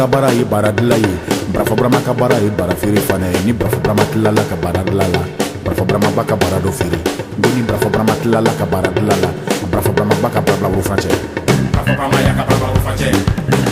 Kabara ibara dilai, brafa brama kabara ibara firi fana ini brafa brama tilala kabara dilala, brafa brama baka bara do firi, guni brafa brama tilala kabara dilala, brafa brama baka bara blau franche, brafa brama ya kabara blau franche.